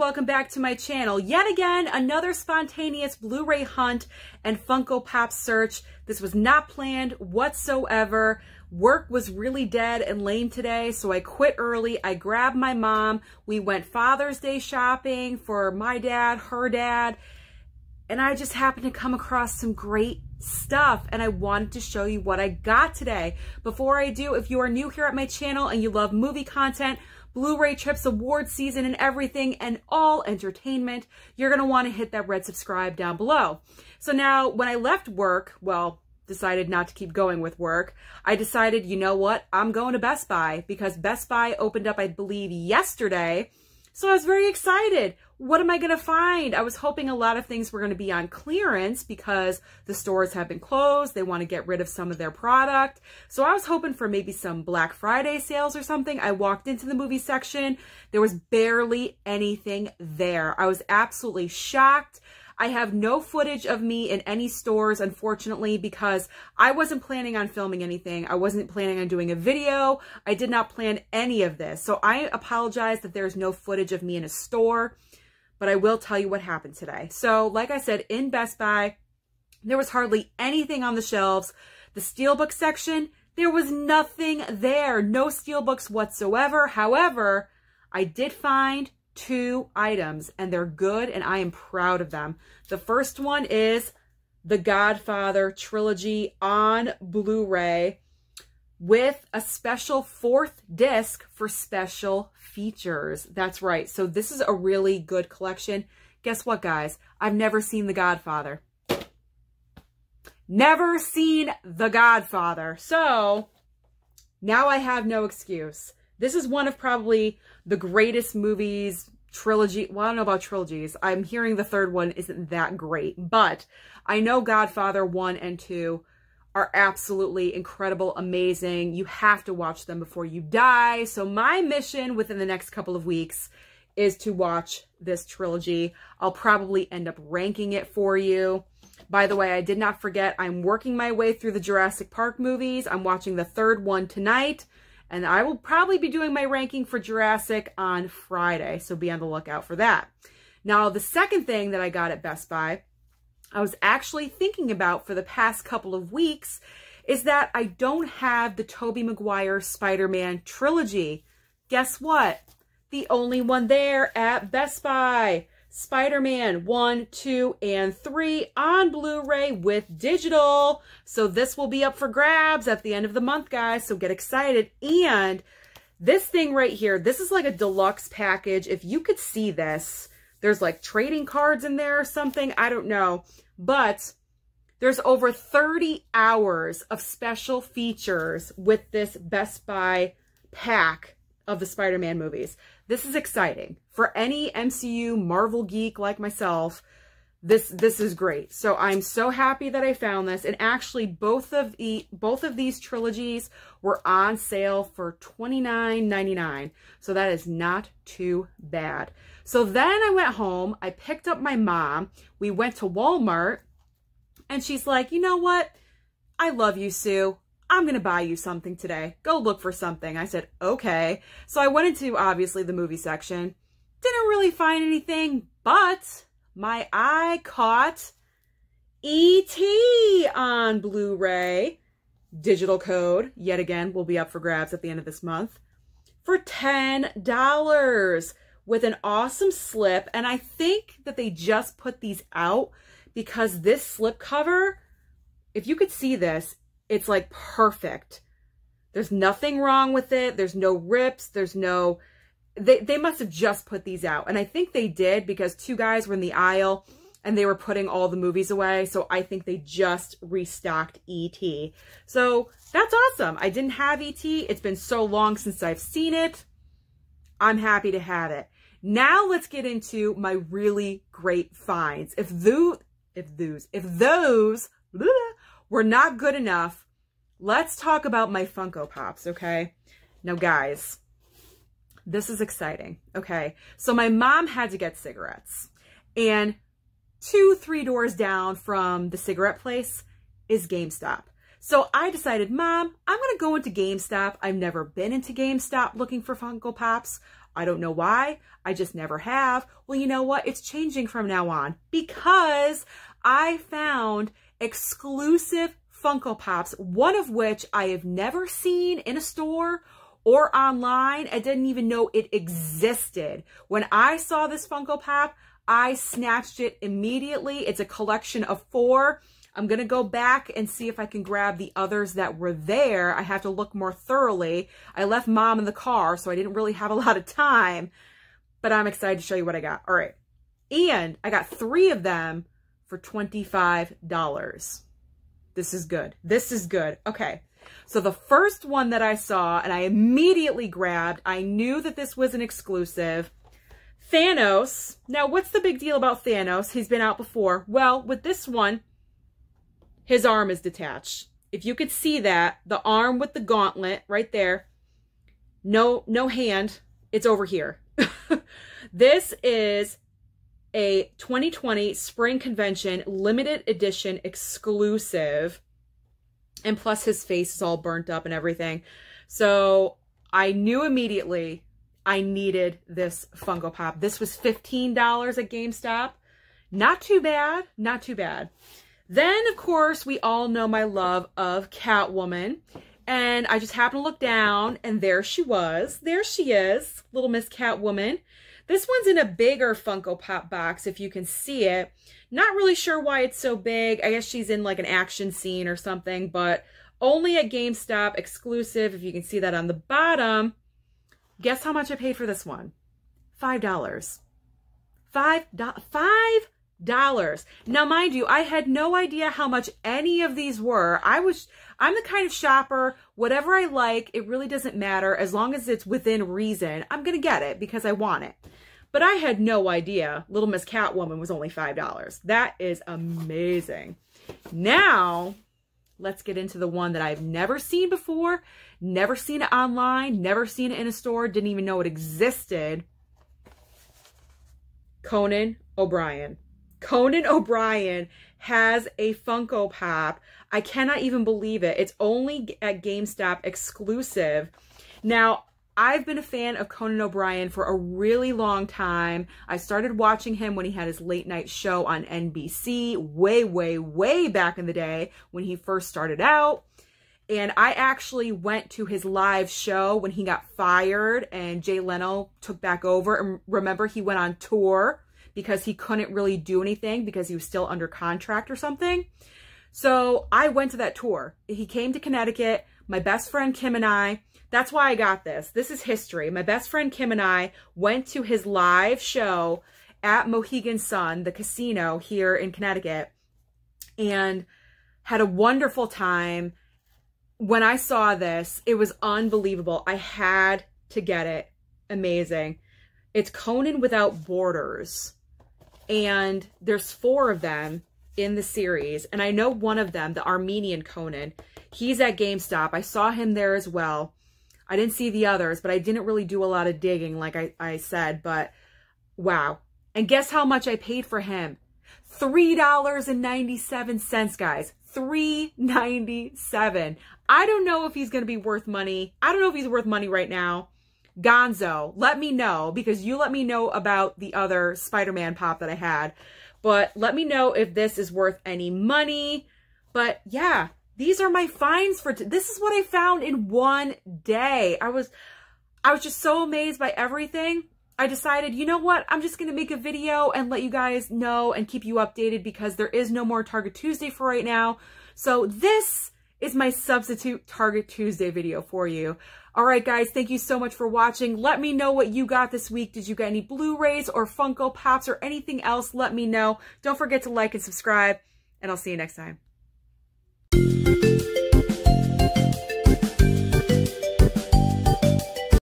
welcome back to my channel. Yet again, another spontaneous Blu-ray hunt and Funko Pop search. This was not planned whatsoever. Work was really dead and lame today, so I quit early. I grabbed my mom. We went Father's Day shopping for my dad, her dad, and I just happened to come across some great stuff, and I wanted to show you what I got today. Before I do, if you are new here at my channel and you love movie content, Blu-ray trips, award season, and everything, and all entertainment, you're going to want to hit that red subscribe down below. So now, when I left work, well, decided not to keep going with work, I decided, you know what, I'm going to Best Buy, because Best Buy opened up, I believe, yesterday, so I was very excited. What am I going to find? I was hoping a lot of things were going to be on clearance because the stores have been closed. They want to get rid of some of their product. So I was hoping for maybe some Black Friday sales or something. I walked into the movie section. There was barely anything there. I was absolutely shocked. I have no footage of me in any stores, unfortunately, because I wasn't planning on filming anything. I wasn't planning on doing a video. I did not plan any of this. So I apologize that there's no footage of me in a store, but I will tell you what happened today. So like I said, in Best Buy, there was hardly anything on the shelves. The steelbook section, there was nothing there. No steelbooks whatsoever. However, I did find two items, and they're good, and I am proud of them. The first one is the Godfather trilogy on Blu-ray with a special fourth disc for special features. That's right. So this is a really good collection. Guess what, guys? I've never seen The Godfather. Never seen The Godfather. So now I have no excuse. This is one of probably the greatest movies, trilogy. Well, I don't know about trilogies. I'm hearing the third one isn't that great, but I know Godfather 1 and 2 are absolutely incredible, amazing. You have to watch them before you die. So my mission within the next couple of weeks is to watch this trilogy. I'll probably end up ranking it for you. By the way, I did not forget, I'm working my way through the Jurassic Park movies. I'm watching the third one tonight. And I will probably be doing my ranking for Jurassic on Friday, so be on the lookout for that. Now, the second thing that I got at Best Buy, I was actually thinking about for the past couple of weeks, is that I don't have the Tobey Maguire Spider-Man trilogy. Guess what? The only one there at Best Buy. Spider-Man 1, 2, and 3 on Blu-ray with digital. So this will be up for grabs at the end of the month, guys. So get excited. And this thing right here, this is like a deluxe package. If you could see this, there's like trading cards in there or something. I don't know. But there's over 30 hours of special features with this Best Buy pack of the Spider-Man movies. This is exciting. For any MCU Marvel geek like myself, this is great. So I'm so happy that I found this. And actually, both of these trilogies were on sale for $29.99. So that is not too bad. So then I went home. I picked up my mom. We went to Walmart. And she's like, you know what? I love you, Sue. I'm going to buy you something today. Go look for something. I said, okay. So I went into, obviously, the movie section. Didn't really find anything, but my eye caught E.T. on Blu-ray. Digital code, yet again, will be up for grabs at the end of this month, for $10 with an awesome slip. And I think that they just put these out because this slip cover, if you could see this, it's like perfect. There's nothing wrong with it. There's no rips. There's no, they must have just put these out. And I think they did because two guys were in the aisle and they were putting all the movies away. So I think they just restocked E.T. So that's awesome. I didn't have E.T. It's been so long since I've seen it. I'm happy to have it. Now let's get into my really great finds. If those, blah, we're not good enough. Let's talk about my Funko Pops, okay? Now, guys, this is exciting, okay? So my mom had to get cigarettes. And 2-3 doors down from the cigarette place is GameStop. So I decided, Mom, I'm going to go into GameStop. I've never been into GameStop looking for Funko Pops. I don't know why. I just never have. Well, you know what? It's changing from now on because I found exclusive Funko Pops, one of which I have never seen in a store or online. I didn't even know it existed. When I saw this Funko Pop, I snatched it immediately. It's a collection of 4. I'm going to go back and see if I can grab the others that were there. I have to look more thoroughly. I left Mom in the car, so I didn't really have a lot of time, but I'm excited to show you what I got. All right. And I got 3 of them for $25. This is good. This is good. Okay. So the first one that I saw and I immediately grabbed, I knew that this was an exclusive. Thanos. Now, what's the big deal about Thanos? He's been out before. Well, with this one, his arm is detached. If you could see that, the arm with the gauntlet right there, no hand, it's over here. This is a 2020 Spring Convention limited edition exclusive. And plus his face is all burnt up and everything. So I knew immediately I needed this Funko Pop. This was $15 at GameStop. Not too bad. Not too bad. Then, of course, we all know my love of Catwoman. And I just happened to look down and there she was. There she is, little Miss Catwoman. This one's in a bigger Funko Pop box, if you can see it. Not really sure why it's so big. I guess she's in like an action scene or something, but only at GameStop exclusive. If you can see that on the bottom. Guess how much I paid for this one? $5. $5. Now, mind you, I had no idea how much any of these were. I'm the kind of shopper, whatever I like, it really doesn't matter. As long as it's within reason, I'm going to get it because I want it. But I had no idea Little Miss Catwoman was only $5. That is amazing. Now, let's get into the one that I've never seen before, never seen it online, never seen it in a store, didn't even know it existed. Conan O'Brien. Conan O'Brien has a Funko Pop. I cannot even believe it. It's only at GameStop exclusive. Now, I've been a fan of Conan O'Brien for a really long time. I started watching him when he had his late night show on NBC way back in the day when he first started out. And I actually went to his live show when he got fired and Jay Leno took back over. And remember, he went on tour because he couldn't really do anything because he was still under contract or something. So I went to that tour. He came to Connecticut, my best friend Kim and I. That's why I got this. This is history. My best friend Kim and I went to his live show at Mohegan Sun, the casino here in Connecticut, and had a wonderful time. When I saw this, it was unbelievable. I had to get it. Amazing. It's Conan Without Borders. And there's 4 of them in the series. And I know one of them, the Armenian Conan, he's at GameStop. I saw him there as well. I didn't see the others, but I didn't really do a lot of digging, like I said, but wow. And guess how much I paid for him? $3.97, guys. $3.97. I don't know if he's going to be worth money. I don't know if he's worth money right now. Gonzo, let me know, because you let me know about the other Spider-Man pop that I had, but let me know if this is worth any money. But yeah, these are my finds for today. This is what I found in one day. I was just so amazed by everything. I decided, you know what? I'm just going to make a video and let you guys know and keep you updated because there is no more Target Tuesday for right now. So this is my substitute Target Tuesday video for you. All right, guys, thank you so much for watching. Let me know what you got this week. Did you get any Blu-rays or Funko Pops or anything else? Let me know. Don't forget to like and subscribe, and I'll see you next time.